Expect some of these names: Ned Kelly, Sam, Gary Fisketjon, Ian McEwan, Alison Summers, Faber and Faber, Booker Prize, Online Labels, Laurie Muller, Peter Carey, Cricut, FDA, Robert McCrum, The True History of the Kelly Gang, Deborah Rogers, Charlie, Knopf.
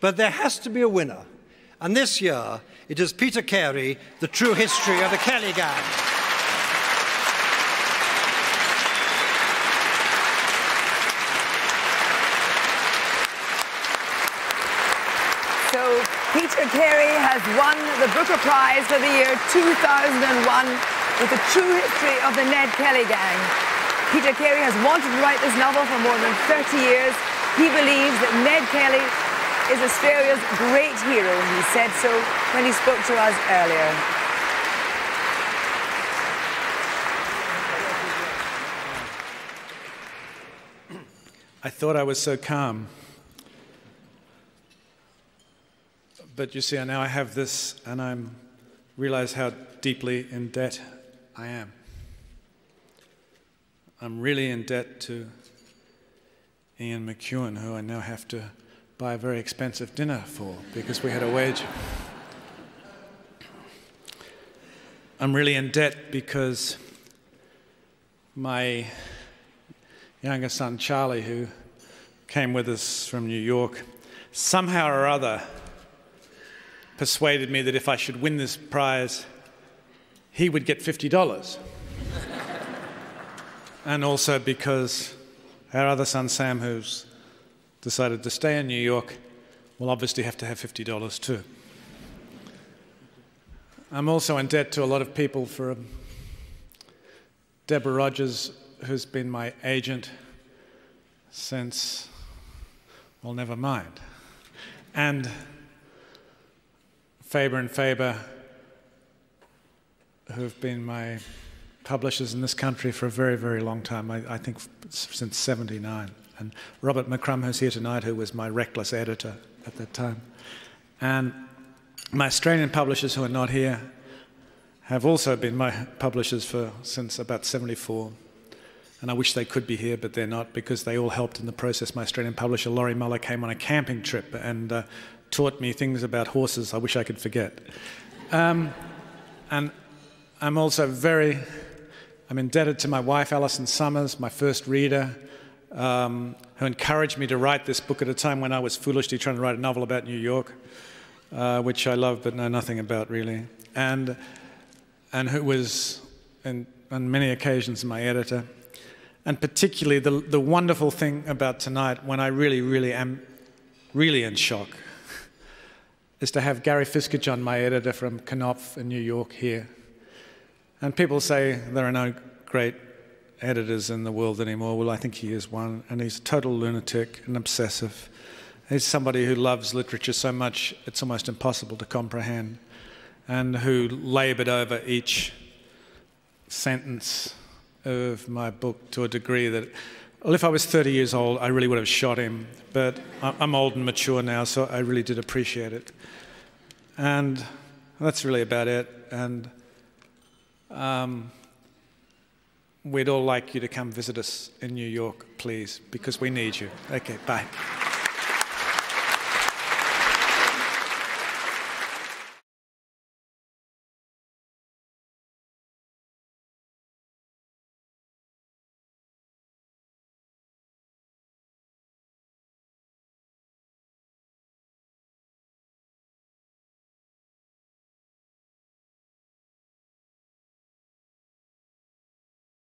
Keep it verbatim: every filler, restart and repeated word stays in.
But there has to be a winner. And this year, it is Peter Carey, The True History of the Kelly Gang. So Peter Carey has won the Booker Prize for the year two thousand one with The True History of the Ned Kelly Gang. Peter Carey has wanted to write this novel for more than thirty years. He believes that Ned Kelly is Australia's great hero. He said so when he spoke to us earlier. I thought I was so calm. But you see, now I have this, and I realize how deeply in debt I am. I'm really in debt to Ian McEwan, who I now have to buy a very expensive dinner for, because we had a wage. I'm really in debt because my younger son, Charlie, who came with us from New York, somehow or other persuaded me that if I should win this prize, he would get fifty dollars. And also because our other son, Sam, who's decided to stay in New York, will obviously have to have fifty dollars too. I'm also in debt to a lot of people for um, Deborah Rogers, who's been my agent since, well, never mind. And Faber and Faber, who've been my publishers in this country for a very, very long time, I, I think since seventy-nine. And Robert McCrum, who's here tonight, who was my reckless editor at that time. And my Australian publishers, who are not here, have also been my publishers for since about seventy-four. And I wish they could be here, but they're not, because they all helped in the process. My Australian publisher, Laurie Muller, came on a camping trip and uh, taught me things about horses I wish I could forget. Um, and I'm also very, I'm indebted to my wife, Alison Summers, my first reader, Um, who encouraged me to write this book at a time when I was foolishly trying to write a novel about New York, uh, which I love but know nothing about really, and, and who was, in, on many occasions, my editor. And particularly the, the wonderful thing about tonight, when I really, really am really in shock, is to have Gary Fisketjon, my editor from Knopf in New York, here. And people say there are no great editors in the world anymore. Well, I think he is one, and he's a total lunatic and obsessive. He's somebody who loves literature so much it's almost impossible to comprehend, and who labored over each sentence of my book to a degree that, well, if I was thirty years old, I really would have shot him, but I'm old and mature now, so I really did appreciate it. And that's really about it. And um, we'd all like you to come visit us in New York, please, because we need you. Okay, bye.